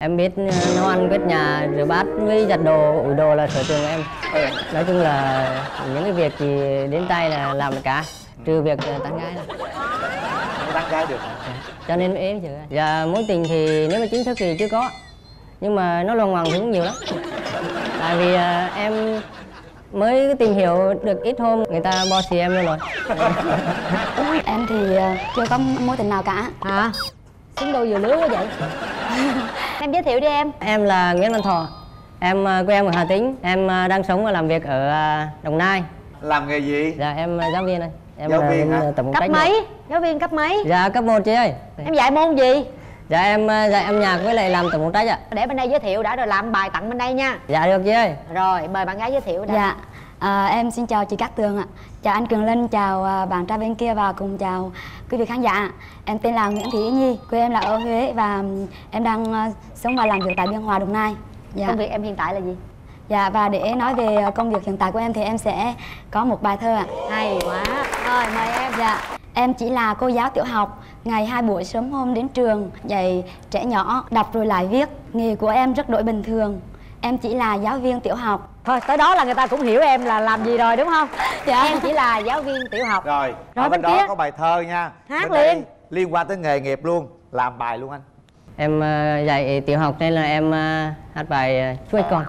Em biết nấu ăn, quét nhà, rửa bát với giặt đồ, ủi đồ là sở trường của em. Nói chung là những cái việc thì đến tay là làm được cả, trừ việc tán gái. Tán gái được hả? Cho nên em chứ. Dạ, mối tình thì nếu mà chính thức thì chưa có, nhưng mà nó loằng ngoằng thì cũng nhiều lắm. Tại vì em mới tìm hiểu được ít hôm người ta bo xì em luôn rồi. Em thì chưa có mối tình nào cả. Hả? Xứng đôi vừa lứa quá vậy. Em giới thiệu đi em. Em là Nguyễn Văn Thọ. Em quê em ở Hà Tĩnh. Em đang sống và làm việc ở Đồng Nai. Làm nghề gì? Dạ em giáo viên đây. Em giáo viên hả? Cấp mấy? Được. Giáo viên cấp mấy? Dạ cấp 1 chị ơi. Em dạy môn gì? Dạ em dạy âm nhạc với lại làm tổng phụ trách ạ. Để bên đây giới thiệu đã rồi làm bài tặng bên đây nha. Dạ được chị ơi. Rồi mời bạn gái giới thiệu đã. Dạ em xin chào chị Cát Tường ạ. Chào anh Quyền Linh, chào bạn trai bên kia và cùng chào quý vị khán giả. Em tên là Nguyễn Thị Ý Nhi, quê em là ở Huế và em đang sống và làm việc tại Biên Hòa, Đồng Nai. Dạ. Công việc em hiện tại là gì? Dạ và để nói về công việc hiện tại của em thì em sẽ có một bài thơ ạ. Hay quá. Rồi mời em. Dạ. Em chỉ là cô giáo tiểu học, ngày 2 buổi sớm hôm đến trường, dạy trẻ nhỏ đọc rồi lại viết. Nghề của em rất đổi bình thường. Em chỉ là giáo viên tiểu học. Thôi tới đó là người ta cũng hiểu em là làm gì rồi đúng không? Dạ. Em chỉ là giáo viên tiểu học. Rồi bên đó có bài thơ nha. Hát liền. Liên quan tới nghề nghiệp luôn. Làm bài luôn anh. Em dạy tiểu học nên là em hát bài Chú Ếch Con.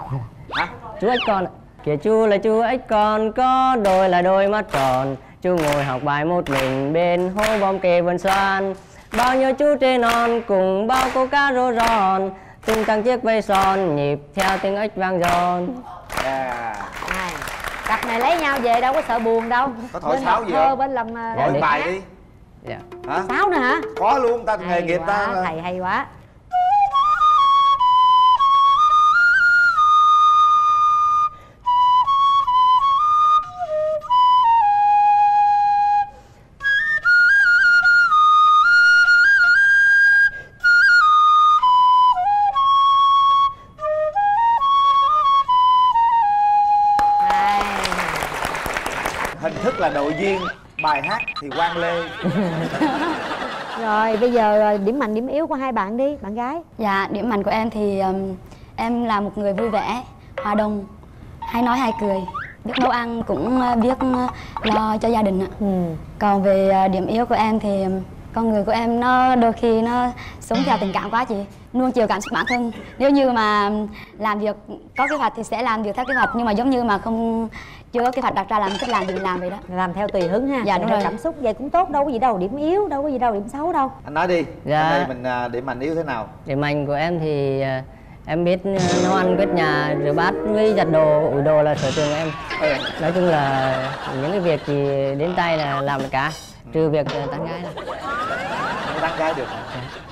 Hả? Chú Ếch Con. Kìa chú là chú ếch con, có đôi là đôi mắt tròn. Chú ngồi học bài một mình bên hố bom kề vườn xoan. Bao nhiêu chú trên non cùng bao cô cá rô ròn. Tung tăng chiếc vây son nhịp theo tiếng ếch vang giòn. Này, cặp này lấy nhau về đâu có sợ buồn đâu. Có thổi sáo gì không? Bên làm thổi bài đi. Dạ. Hả? Sáo nữa hả? Có luôn, ta nghề nghiệp ta. Thầy hay quá. Là đội viên, bài hát thì Quang Lê. Rồi bây giờ điểm mạnh điểm yếu của hai bạn đi, bạn gái. Dạ điểm mạnh của em thì em là một người vui vẻ, hòa đồng, hay nói hay cười, biết nấu ăn cũng biết lo cho gia đình ạ. Còn về điểm yếu của em thì con người của em nó đôi khi nó sống theo tình cảm quá chị, nuông chiều cảm xúc bản thân. Nếu như mà làm việc có kế hoạch thì sẽ làm việc theo kế hoạch, nhưng mà giống như mà không chưa có kế hoạch đặt ra làm thích làm gì làm vậy đó, làm theo tùy hứng ha. Dạ đúng rồi. Cảm xúc vậy cũng tốt, đâu có gì đâu điểm yếu, đâu có gì đâu điểm xấu đâu. Anh nói đi. Dạ. Đây mình điểm mạnh yếu thế nào? Điểm mạnh của em thì em biết nấu ăn, quét nhà, rửa bát với giặt đồ, ủi đồ là sở trường của em. Nói chung là những cái việc thì đến tay là làm được cả, trừ việc tán gái là. Tán gái được.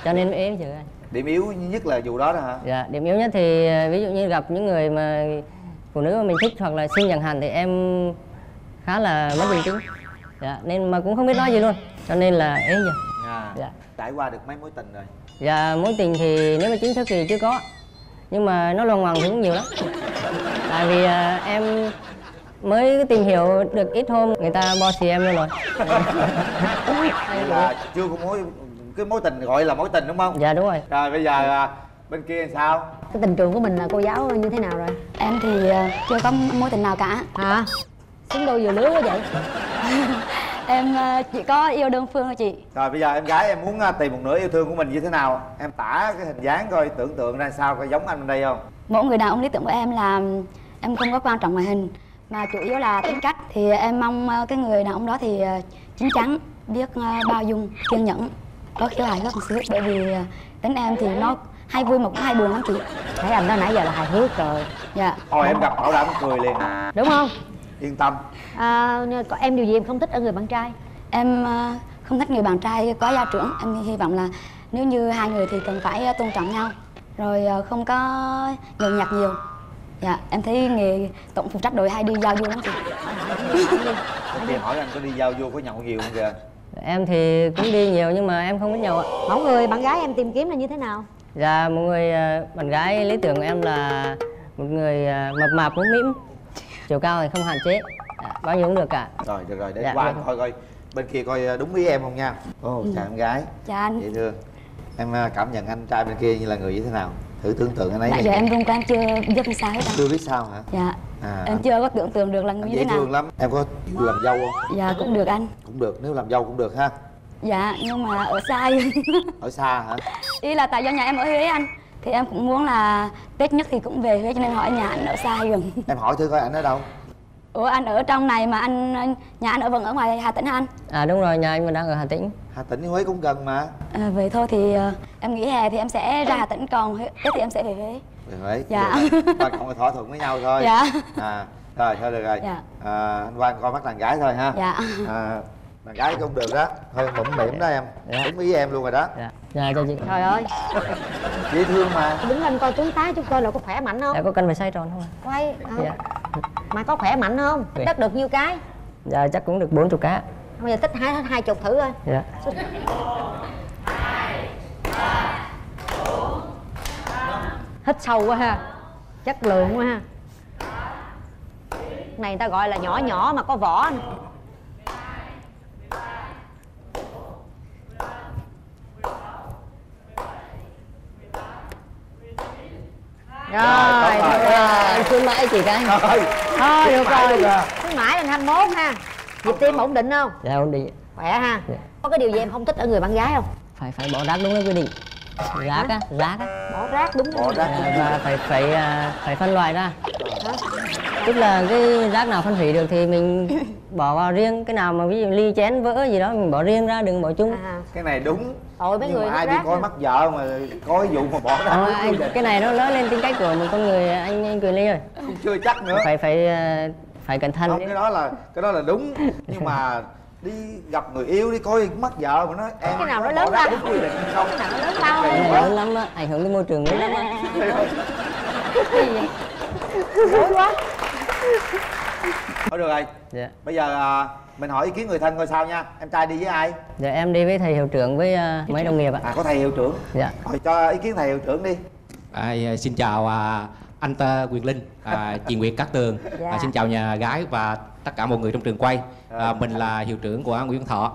Cho nên em chứ. Điểm yếu nhất là vụ đó đó hả? Dạ, điểm yếu nhất thì ví dụ như gặp những người mà phụ nữ mà mình thích hoặc là xinh chẳng hạn thì em khá là mất bình tĩnh. Dạ, nên mà cũng không biết nói gì luôn. Cho nên là ấy vậy. Dạ. Trải qua được mấy mối tình rồi? Dạ, mối tình thì nếu mà chính thức thì chưa có, nhưng mà nó loằng ngoằng thì cũng nhiều lắm. Tại vì em mới tìm hiểu được ít hôm người ta bo xì em luôn rồi. Là chưa có mối cái mối tình gọi là mối tình đúng không? Dạ đúng rồi. Rồi bây giờ bên kia làm sao? Cái tình trường của mình là cô giáo như thế nào rồi? Em thì chưa có mối tình nào cả. Hả? Xứng đôi vừa lứa quá vậy. Em chỉ có yêu đơn phương thôi chị. Rồi bây giờ em gái em muốn tìm một nửa yêu thương của mình như thế nào? Em tả cái hình dáng coi, tưởng tượng ra sao, coi giống anh bên đây không? Mỗi người đàn ông lý tưởng của em là em không có quan trọng ngoại hình mà chủ yếu là tính cách. Thì em mong cái người đàn ông đó thì chín chắn, biết bao dung, kiên nhẫn, có khiếu hài hước một xíu. Bởi vì tính em thì nó hay vui mà cũng hay buồn lắm chị. Thấy anh đó nãy giờ là hài hước rồi. Dạ. Thôi em gặp bảo đảm cười liền. Đúng không? Yên tâm. Em điều gì em không thích ở người bạn trai? Em không thích người bạn trai quá gia trưởng. Em hy vọng là nếu như hai người thì cần phải tôn trọng nhau, rồi không có nhường nhặt nhiều. Dạ, em thấy nghề tổng phụ trách đội hay đi giao du lắm chị. Em hỏi anh có đi giao du, có nhậu nhiều không kìa? Em thì cũng đi nhiều nhưng mà em không có nhậu ạ. Mẫu người bạn gái em tìm kiếm là như thế nào? Dạ, một người bạn gái lý tưởng của em là một người mập mạp mũm mĩm, chiều cao thì không hạn chế, bao nhiêu cũng được cả. Rồi, được rồi, để dạ, qua coi coi bên kia coi đúng ý em không nha. Chào em gái. Chào anh. Dễ thương. Em cảm nhận anh trai bên kia như là người như thế nào? thử tưởng tượng anh ấy. Bây giờ em rung em chưa biết sao hết. Chưa biết sao hả? Dạ. À, em chưa có tưởng tượng được là như thế nào. Dễ thương lắm. Em có làm dâu không? Dạ cũng được anh. Cũng được, nếu làm dâu cũng được ha. Dạ nhưng mà ở xa. Ở xa hả? Ý là tại do nhà em ở Huế anh, thì em cũng muốn là Tết nhất thì cũng về Huế, cho nên hỏi nhà anh ở xa gần. Em hỏi thử coi anh ở đâu. Ủa anh ở trong này mà anh, nhà anh ở vẫn ở ngoài Hà Tĩnh hả anh? À đúng rồi, nhà anh mình đang ở Hà Tĩnh. Hà Tĩnh Huế cũng gần mà. À, vậy thôi thì em nghỉ hè thì em sẽ ra Hà Tĩnh, còn Tết thì em sẽ về Huế. Về Huế. Dạ. Ba cũng thỏa thuận với nhau thôi. Dạ. À rồi thôi được rồi. Dạ. À, anh qua coi mắt đàn gái thôi ha. Dạ. À, đàn gái cũng được đó. Thôi bụng mỉm đó em. Dạ. Đúng ý em luôn rồi đó. Dạ. Dạ cho chị. Trời ơi. Dễ thương mà. Đứng lên coi tướng tá, chúng coi là có khỏe mạnh không? Dạ có cân về xoay tròn không ạ? Quay. Dạ. Mà có khỏe mạnh không? Đất được nhiêu cái? Dạ chắc cũng được 40 cá. Bây giờ tích 20 thử coi. Dạ. 1, 2, 3, 4, 5. Hít sâu quá ha. Chất lượng quá ha. Này người ta gọi là nhỏ nhỏ mà có vỏ. Rồi, anh cứ mãi chị cái. Thôi, được rồi. Cứ mãi lên 21 ha. Nhịp tim ổn định không? Dạ ổn định. Khỏe ha. Dạ. Có cái điều gì em không thích ở người bạn gái không? Phải bỏ rác đúng cái quy định. Rác á, rác á. Bỏ rác đúng. Bỏ rác và phải phân loại ra. Hả? Tức là cái rác nào phân hủy được thì mình bỏ vào riêng, cái nào mà ví dụ ly chén vỡ gì đó mình bỏ riêng ra, đừng bỏ chung. À. Cái này đúng. Ôi mấy nhưng người ai đi coi mắt vợ mà có vụ mà bỏ ra. Ôi, anh, cái này nó lớn lên tính cách của một con người anh Quyền Linh rồi. Không chưa chắc nữa. Phải cẩn thận. Không, cái đó là đúng, nhưng mà đi gặp người yêu đi coi mắt vợ mà nói em cái nào nó lớn ra quy định không? Cái nào nó lớn lao lớn lắm á, ảnh hưởng đến môi trường lớn lắm á. Cái gì vậy? Quá. Thôi được rồi. Dạ. Bây giờ mình hỏi ý kiến người thân coi sao nha. Em trai đi với ai? Dạ em đi với thầy hiệu trưởng với mấy đồng nghiệp ạ. À có thầy hiệu trưởng. Dạ. Rồi cho ý kiến thầy hiệu trưởng đi. Xin chào anh Quyền Linh, chị Nguyệt Cát Tường. Dạ. Xin chào nhà gái và tất cả mọi người trong trường quay. Mình là hiệu trưởng của Nguyễn Văn Thọ.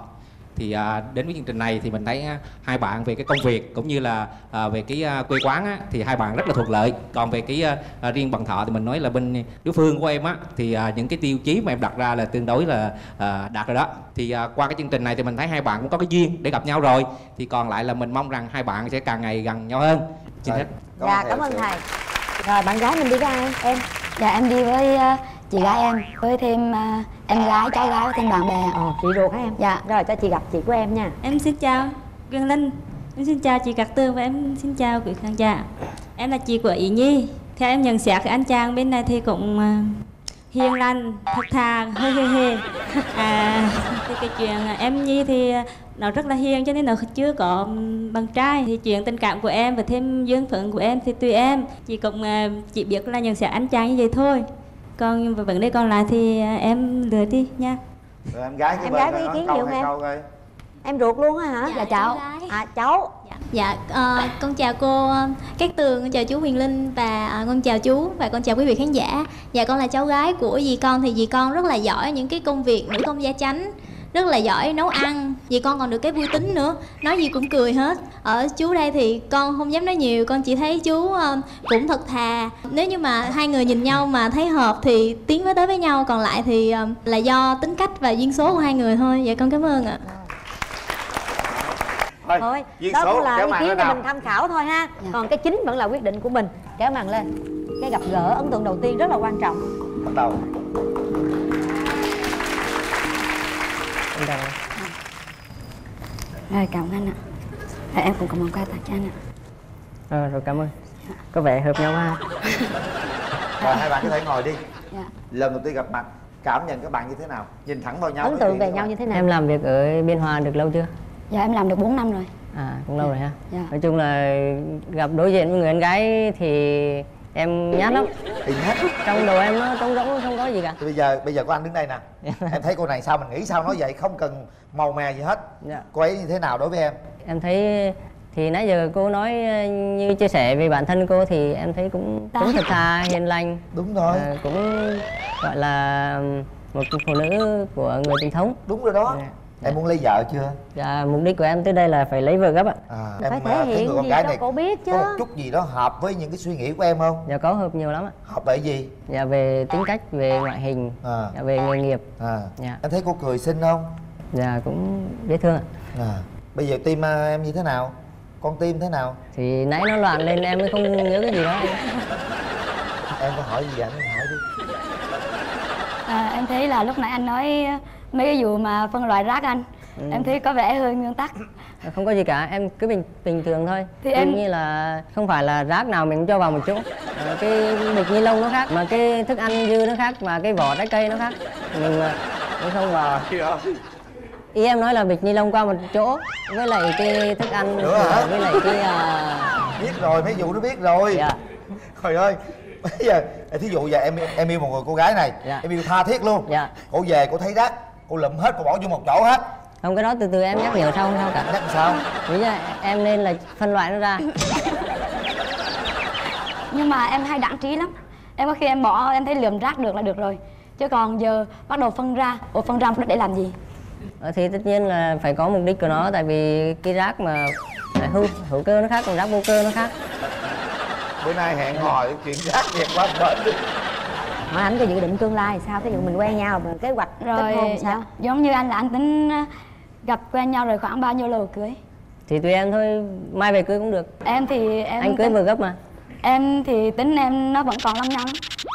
Thì đến với chương trình này thì mình thấy hai bạn về cái công việc cũng như là về cái quê quán á, thì hai bạn rất là thuận lợi. Còn về cái riêng bằng Thọ thì mình nói là bên địa phương của em á, thì những cái tiêu chí mà em đặt ra là tương đối là đạt rồi đó. Thì qua cái chương trình này thì mình thấy hai bạn cũng có cái duyên để gặp nhau rồi. Thì còn lại là mình mong rằng hai bạn sẽ càng ngày gần nhau hơn. Xin hết. Dạ cảm ơn thầy. Rồi bạn gái mình đi với ai? Em. Dạ em đi với chị gái em, với thêm em gái, cháu gái, với thêm bạn bè. Chị ruột hả em? Dạ. Rồi cho chị gặp chị của em nha. Em xin chào Quyền Linh, em xin chào chị Cát Tường và em xin chào quý khán giả. Em là chị của Ý Nhi. Theo em nhận xét thì anh chàng bên này thì cũng hiền lành, thật thà, hơi hề. Thì cái chuyện em Nhi thì nó rất là hiền cho nên nó chưa có bạn trai. Thì chuyện tình cảm của em và thêm duyên phận của em thì tùy em. Chị cũng chỉ biết là nhận xét anh chàng như vậy thôi. Còn vấn đề còn lại thì em lựa đi nha. Rồi, em gái có ý kiến gì không em? Em ruột luôn á hả? Dạ, dạ cháu. À cháu. Dạ con chào cô Cát Tường, con chào chú Quyền Linh và con chào chú và con chào quý vị khán giả. Dạ con là cháu gái của dì con, thì dì con rất là giỏi những cái công việc nữ công gia chánh, rất là giỏi nấu ăn. Dì con còn được cái vui tính nữa, nói gì cũng cười hết. Ở chú đây thì con không dám nói nhiều, con chỉ thấy chú cũng thật thà. Nếu như mà hai người nhìn nhau mà thấy hợp thì tiến tới với nhau, còn lại thì là do tính cách và duyên số của hai người thôi. Dạ con cảm ơn ạ. Thôi, đó cũng là ý kiến để mình tham khảo thôi ha. Còn cái chính vẫn là quyết định của mình. Kéo màn lên. Cái gặp gỡ ấn tượng đầu tiên rất là quan trọng. Bắt đầu. Rồi cảm ơn anh ạ. Rồi em cũng cảm ơn quà tặng cho anh ạ. Rồi cảm ơn. Dạ. Có vẻ hợp nhau ha. Rồi hai bạn có thể ngồi đi. Dạ. Lần đầu tiên gặp mặt, cảm nhận các bạn như thế nào? Nhìn thẳng vào nhau, ấn tượng về nhau như thế nào? Em làm việc ở Biên Hòa được lâu chưa? Dạ em làm được 4 năm rồi. À cũng lâu rồi ha. Dạ. Nói chung là gặp đối diện với người em gái thì em nhát lắm. Thì nhát. Trong đầu em nó trống rỗng, không có gì cả. Thì bây giờ có anh đứng đây nè. Em thấy cô này sao mình nghĩ sao nói vậy, không cần màu mè gì hết. Dạ. Cô ấy như thế nào đối với em? Em thấy thì nãy giờ cô nói như chia sẻ về bản thân cô thì em thấy cũng thật thà, hiền lành. Đúng rồi. Cũng gọi là một phụ nữ của người truyền thống. Đúng rồi đó. Dạ. Em muốn lấy vợ chưa? Dạ, mục đích của em tới đây là phải lấy vợ gấp ạ. Em phải thể hiện người con gái này có biết chứ, có một chút gì đó hợp với những cái suy nghĩ của em không? Dạ có, hợp nhiều lắm ạ. Hợp về gì? Dạ về tính cách, về ngoại hình, dạ, về nghề nghiệp. Dạ. Em thấy cô cười xinh không? Dạ cũng dễ thương ạ. Bây giờ tim em như thế nào? Con tim thế nào? Thì nãy nó loạn lên em mới không nhớ cái gì đó. Em có hỏi gì vậy? Em hỏi đi. Em thấy là lúc nãy anh nói mấy cái vụ mà phân loại rác anh, em thấy có vẻ hơi nguyên tắc. Không có gì cả, em cứ bình thường thôi. Thì em như là không phải là rác nào mình cho vào một chỗ. Cái bịch ni lông nó khác, mà cái thức ăn dư nó khác, mà cái vỏ trái cây nó khác. Mình không vào. Ý em nói là bịch ni lông qua một chỗ với lại cái thức ăn với lại cái biết rồi, mấy vụ nó biết rồi. Dạ. Trời ơi, bây giờ thí dụ giờ em yêu một người cô gái này, dạ, em yêu tha thiết luôn. Dạ. Cô về cô thấy rác cô lụm hết, cô bỏ vô một chỗ hết. Không, cái đó từ từ em nhắc nhở sau, không sao cả. Nhắc sao? Nghĩ là em nên là phân loại nó ra. Nhưng mà em hay đãng trí lắm. Em có khi em bỏ, em thấy lượm rác được là được rồi. Chứ còn giờ bắt đầu phân ra. Ủa, phân ra để làm gì? Thì tất nhiên là phải có mục đích của nó. Tại vì cái rác mà hữu cơ nó khác, còn rác vô cơ nó khác. Bữa nay hẹn hò chuyện rác việc quá trời. Mà anh có dự định tương lai sao? Thí dụ mình quen nhau mà kế hoạch kết hôn sao? Giống như anh là anh tính gặp quen nhau rồi khoảng bao nhiêu lâu cưới? Thì tùy em thôi, mai về cưới cũng được. Em thì em anh cưới vừa gấp mà. Em thì tính em nó vẫn còn 5 năm.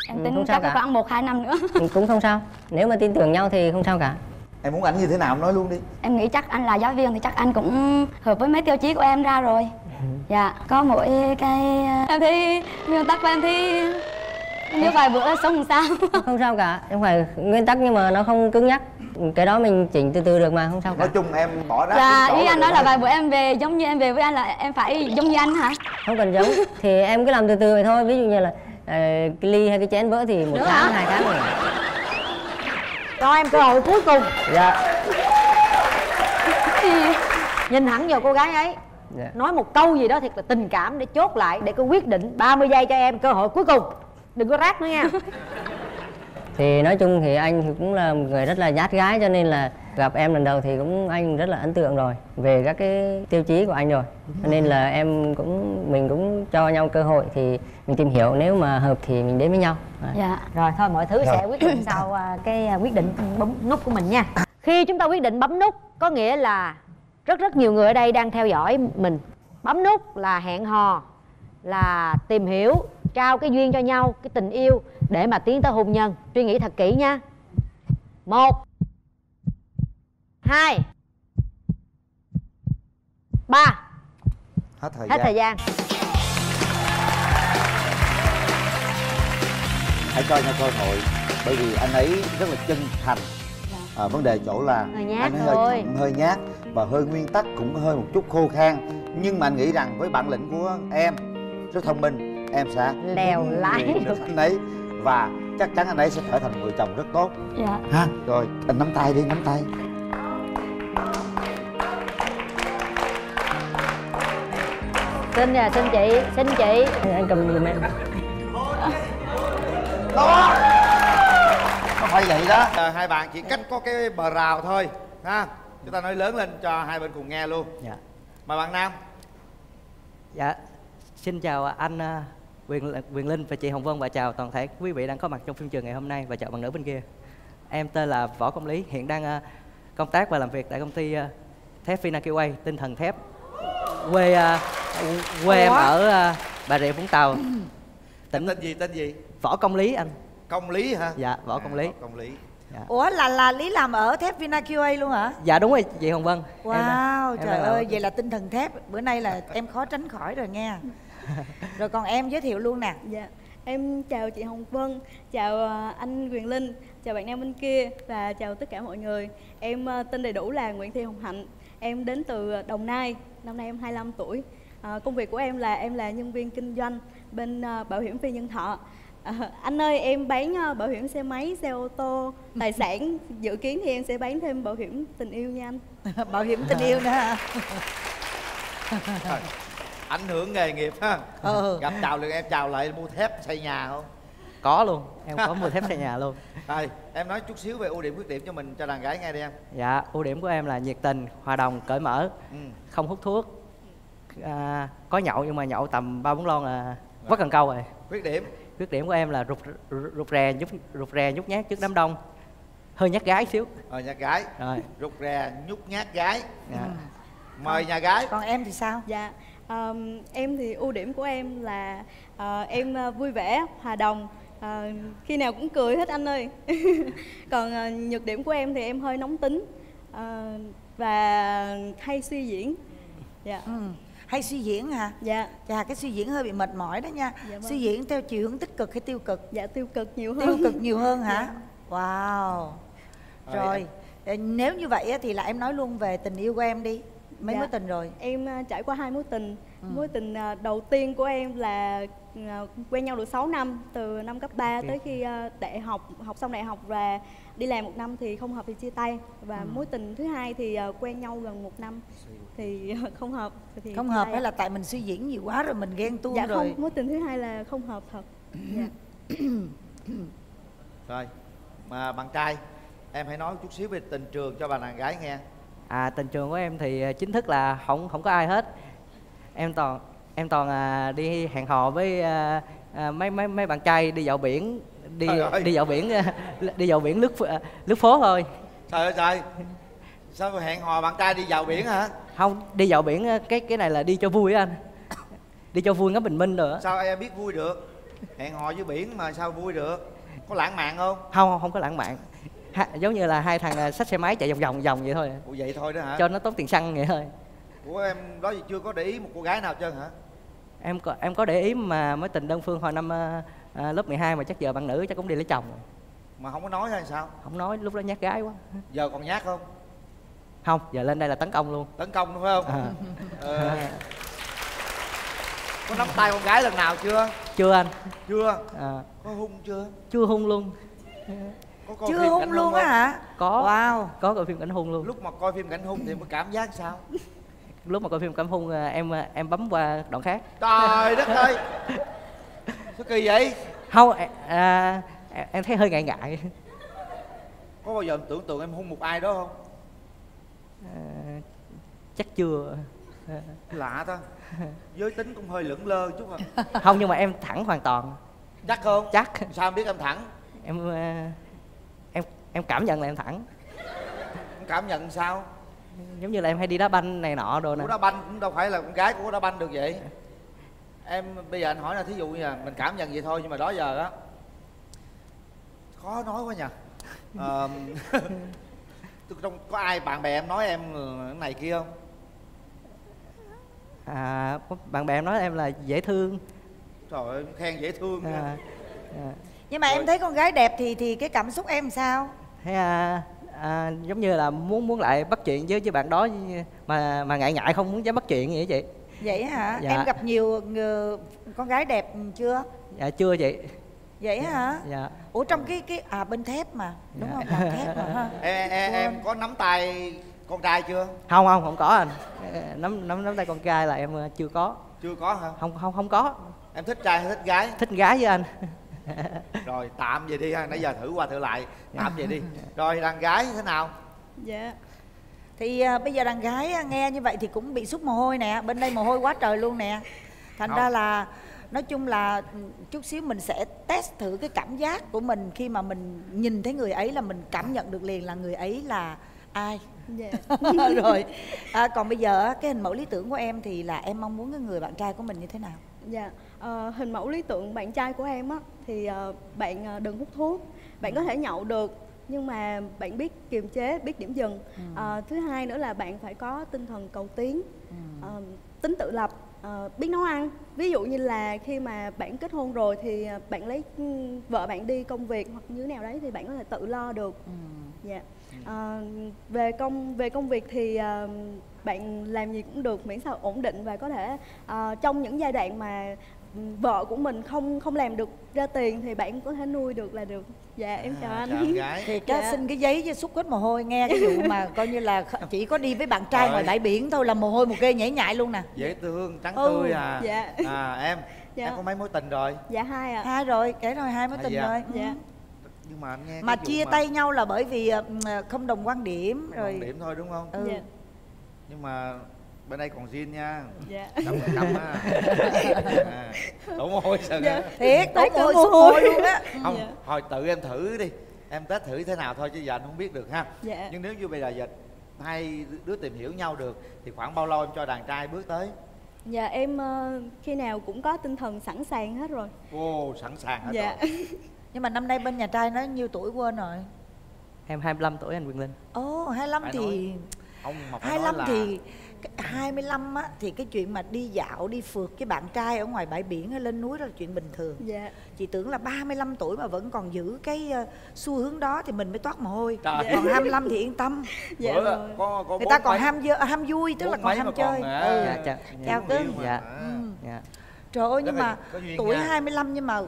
Em tính chắc khoảng 1-2 năm nữa. Cũng không sao, nếu mà tin tưởng nhau thì không sao cả. Em muốn ảnh như thế nào nói luôn đi. Em nghĩ chắc anh là giáo viên thì chắc anh cũng hợp với mấy tiêu chí của em ra rồi. Dạ, có mỗi cái em thấy nguyên tắc của em thì như vài bữa sống sao. Không sao cả, không phải nguyên tắc nhưng mà nó không cứng nhắc. Cái đó mình chỉnh từ từ được mà, không sao cả. Nói chung em bỏ rác. Dạ, ý anh nói là vài bữa em về giống như em về với anh là em phải giống như anh hả? Không cần giống, thì em cứ làm từ từ vậy thôi. Ví dụ như là cái ly hay cái chén vỡ thì 1 tháng, 2 tháng rồi. Cho em cơ hội cuối cùng. Dạ. Nhìn hẳn vào cô gái ấy, dạ, nói một câu gì đó thiệt là tình cảm để chốt lại, để cô quyết định. 30 giây cho em cơ hội cuối cùng, đừng có rác nữa nha. Thì nói chung thì anh thì cũng là một người rất là nhát gái, cho nên là gặp em lần đầu thì cũng anh rất là ấn tượng rồi về các cái tiêu chí của anh rồi, cho nên là em cũng mình cho nhau cơ hội thì mình tìm hiểu, nếu mà hợp thì mình đến với nhau. Dạ. Rồi thôi mọi thứ sẽ quyết định sau cái quyết định bấm nút của mình nha. Khi chúng ta quyết định bấm nút có nghĩa là rất nhiều người ở đây đang theo dõi mình. Bấm nút là hẹn hò, là tìm hiểu, trao cái duyên cho nhau, cái tình yêu để mà tiến tới hôn nhân. Suy nghĩ thật kỹ nha. 1 2 3. Hết thời gian. Hãy cho nhau cơ hội, bởi vì anh ấy rất là chân thành. Vấn đề chỗ là anh ấy hơi nhát và hơi nguyên tắc, cũng hơi một chút khô khan. Nhưng mà anh nghĩ rằng với bản lĩnh của em rất thông minh, em sẽ lèo lái được anh ấy và chắc chắn anh ấy sẽ trở thành người chồng rất tốt. Dạ. Ha, rồi anh nắm tay đi, nắm tay. Xin chị. Anh cầm giùm em. Đó. Nó phải vậy đó. Hai bạn chỉ cách có cái bờ rào thôi, ha. Chúng ta nói lớn lên cho hai bên cùng nghe luôn. Dạ. Mời bạn nam. Dạ. Xin chào anh Quyền Linh và chị Hồng Vân và chào toàn thể quý vị đang có mặt trong phim trường ngày hôm nay và chào bạn nữ bên kia. Em tên là Võ Công Lý, hiện đang công tác và làm việc tại công ty thép Vina Kyoei, tinh thần thép. Quê em ở Bà Rịa Vũng Tàu. Tỉnh tên gì? Võ Công Lý anh. Công Lý hả? Dạ, Võ Công Lý. Dạ. Ủa là Lý làm ở thép Vina Kyoei luôn hả? Dạ đúng rồi chị Hồng Vân. Wow, trời ơi, vậy là tinh thần thép bữa nay là em khó tránh khỏi rồi nghe. Rồi còn em giới thiệu luôn nè. Dạ. Em chào chị Hồng Vân, chào anh Quyền Linh, chào bạn nam bên kia và chào tất cả mọi người. Em tên đầy đủ là Nguyễn Thị Hồng Hạnh. Em đến từ Đồng Nai, năm nay em 25 tuổi. Công việc của em là nhân viên kinh doanh bên bảo hiểm Phi Nhân Thọ. Anh ơi, em bán bảo hiểm xe máy, xe ô tô, tài sản. Dự kiến thì em sẽ bán thêm bảo hiểm tình yêu nha anh. Bảo hiểm tình yêu nữa hả? Ảnh hưởng nghề nghiệp ha. Gặp chào được em chào lại mua thép xây nhà không? Có luôn, em có mua thép xây nhà luôn. Rồi, em nói chút xíu về ưu điểm khuyết điểm cho mình, cho đàn gái nghe đi em. Dạ, ưu điểm của em là nhiệt tình, hòa đồng, cởi mở, không hút thuốc, có nhậu nhưng mà nhậu tầm 3-4 lon là vất cần câu rồi. Khuyết điểm? Khuyết điểm của em là rụt rè, nhút nhát trước đám đông, hơi nhát gái xíu. Nhát gái, rồi. Rụt rè, nhút nhát gái. Dạ. Mời nhà gái. Còn em thì sao? Dạ. Em thì ưu điểm của em là em vui vẻ, hòa đồng, khi nào cũng cười hết anh ơi. Còn nhược điểm của em thì em hơi nóng tính và hay suy diễn. Dạ. Hay suy diễn hả? Dạ. Chà, cái suy diễn hơi bị mệt mỏi đó nha. Dạ, suy diễn theo chiều hướng tích cực hay tiêu cực? Dạ, tiêu cực nhiều hơn. Tiêu cực nhiều hơn hả? Dạ. Wow. Rồi, nếu như vậy thì là em nói luôn về tình yêu của em đi. Mấy mối tình rồi? Em trải qua 2 mối tình. Mối tình đầu tiên của em là quen nhau được 6 năm. Từ năm cấp 3 tới khi đại học, học xong đại học và đi làm 1 năm thì không hợp thì chia tay. Và mối tình thứ hai thì quen nhau gần 1 năm thì không hợp thì không hợp hay là tại mình suy diễn nhiều quá rồi mình ghen tuông rồi? Dạ không, mối tình thứ hai là không hợp thật. Rồi, mà bạn trai, em hãy nói chút xíu về tình trường cho bà nàng gái nghe. Tình trường của em thì chính thức là không có ai hết. Em toàn đi hẹn hò với mấy bạn trai đi dạo biển, đi dạo biển lướt phố thôi. Trời ơi trời. Sao mà hẹn hò bạn trai đi dạo biển hả? Không, đi dạo biển cái này là đi cho vui á anh. Đi cho vui ngắm bình minh rồi. Sao em biết vui được? Hẹn hò với biển mà sao vui được? Có lãng mạn không? Không, không có lãng mạn. Giống như là 2 thằng xách xe máy chạy vòng vậy thôi. Ủa vậy thôi đó hả? Cho nó tốn tiền xăng vậy thôi. Ủa em đó gì chưa có để ý một cô gái nào trơn hả? Em có để ý mà mối tình đơn phương hồi năm lớp 12 mà chắc giờ bạn nữ chắc cũng đi lấy chồng. Mà không có nói hay sao? Không nói, lúc đó nhát gái quá. Giờ còn nhát không? Không, giờ lên đây là tấn công luôn. Tấn công đúng không? Có nắm tay con gái lần nào chưa? Chưa anh. Chưa? Có hung chưa? Chưa hung luôn. Chưa hung luôn á hả? Có. Wow. Có coi phim cảnh hung luôn. Lúc mà coi phim cảnh hung thì có cảm giác sao? Lúc mà coi phim cảnh hung em bấm qua đoạn khác. Trời đất ơi. Sao kỳ vậy? Không, em thấy hơi ngại ngại. Có bao giờ em tưởng tượng em hung một ai đó không? Chắc chưa. Lạ thôi. Giới tính cũng hơi lưỡng lơ chút à. Không, nhưng mà em thẳng hoàn toàn. Chắc không? Chắc. Sao em biết em thẳng? Em cảm nhận là em thẳng. Cảm nhận sao? Giống như là em hay đi đá banh này nọ đồ nè. Đá banh cũng đâu phải là con gái của đá banh được vậy. Em bây giờ anh hỏi là thí dụ như là mình cảm nhận vậy thôi nhưng mà đó giờ á khó nói quá nha. Có ai bạn bè em nói em này kia không? Bạn bè em nói em là dễ thương. Trời ơi, khen dễ thương. Nhưng mà em thấy con gái đẹp thì cái cảm xúc em sao? Thấy giống như là muốn lại bắt chuyện với bạn đó mà ngại ngại không muốn dám bắt chuyện vậy chị. Vậy hả? Dạ. Em gặp nhiều con gái đẹp chưa? Dạ chưa chị. Vậy hả? Dạ. Ủa trong cái bên thép mà đúng không? Làm thép mà. Em có nắm tay con trai chưa? Không có anh. Nắm tay con trai là em chưa có. Chưa có hả? Không có. Em thích trai hay thích gái? Thích gái với anh. Rồi tạm về đi ha, nãy giờ thử qua thử lại tạm về đi. Rồi đàn gái thế nào? Dạ thì bây giờ đàn gái nghe như vậy thì cũng bị sút mồ hôi nè, bên đây mồ hôi quá trời luôn nè, thành ra là nói chung là chút xíu mình sẽ test thử cái cảm giác của mình khi mà mình nhìn thấy người ấy là mình cảm nhận được liền là người ấy là ai. Rồi còn bây giờ cái hình mẫu lý tưởng của em thì là em mong muốn cái người bạn trai của mình như thế nào? Dạ hình mẫu lý tưởng bạn trai của em á thì bạn đừng hút thuốc, bạn có thể nhậu được nhưng mà bạn biết kiềm chế, biết điểm dừng. Thứ hai nữa là bạn phải có tinh thần cầu tiến, tính tự lập, biết nấu ăn. Ví dụ như là khi mà bạn kết hôn rồi thì bạn lấy vợ bạn đi công việc hoặc như thế nào đấy thì bạn có thể tự lo được. Dạ. Về công việc thì bạn làm gì cũng được miễn sao ổn định và có thể trong những giai đoạn mà vợ của mình không làm được ra tiền thì bạn có thể nuôi được là được. Dạ em chào anh. Thì xin cái giấy xúc hết mồ hôi nghe cái vụ mà coi như là chỉ có đi với bạn trai ngoài bãi biển thôi là mồ hôi một kê nhảy nhại luôn nè. Dễ thương, trắng tươi. Dạ. Em Dạ. Em có mấy mối tình rồi? Dạ hai ạ. Hai rồi, kể rồi, hai mối tình rồi. Dạ. Nhưng mà anh nghe mà chia tay nhau là bởi vì không đồng quan điểm rồi. Đồng điểm thôi đúng không? Ừ. Dạ. Nhưng mà bên đây còn zin nha. Dạ. Đậm á. À, đổ môi sợ. Dạ. Thiệt, đổ môi luôn á. Không, dạ. Hồi tự em thử đi. Em test thử thế nào thôi chứ giờ anh không biết được ha. Dạ. Nhưng nếu như bây giờ dịch hai đứa tìm hiểu nhau được thì khoảng bao lâu em cho đàn trai bước tới? Dạ em khi nào cũng có tinh thần sẵn sàng hết rồi. Ồ, sẵn sàng hết dạ. Rồi. Nhưng mà năm nay bên nhà trai nó nhiêu tuổi quên rồi? Em 25 tuổi anh Quyền Linh. Ồ, 25 phải thì... Ông mà 25 là... thì... 25 á, thì cái chuyện mà đi dạo, đi phượt với bạn trai ở ngoài bãi biển hay lên núi đó là chuyện bình thường. Dạ. Chị tưởng là 35 tuổi mà vẫn còn giữ cái xu hướng đó thì mình mới toát mồ hôi. Dạ. Còn 25 thì yên tâm. Dạ. Có người ta còn ham vui, tức là còn ham chơi. Ừ. Dạ, chào cưng. Dạ. Dạ. Trời ơi, nhưng mà tuổi 25 nhưng mà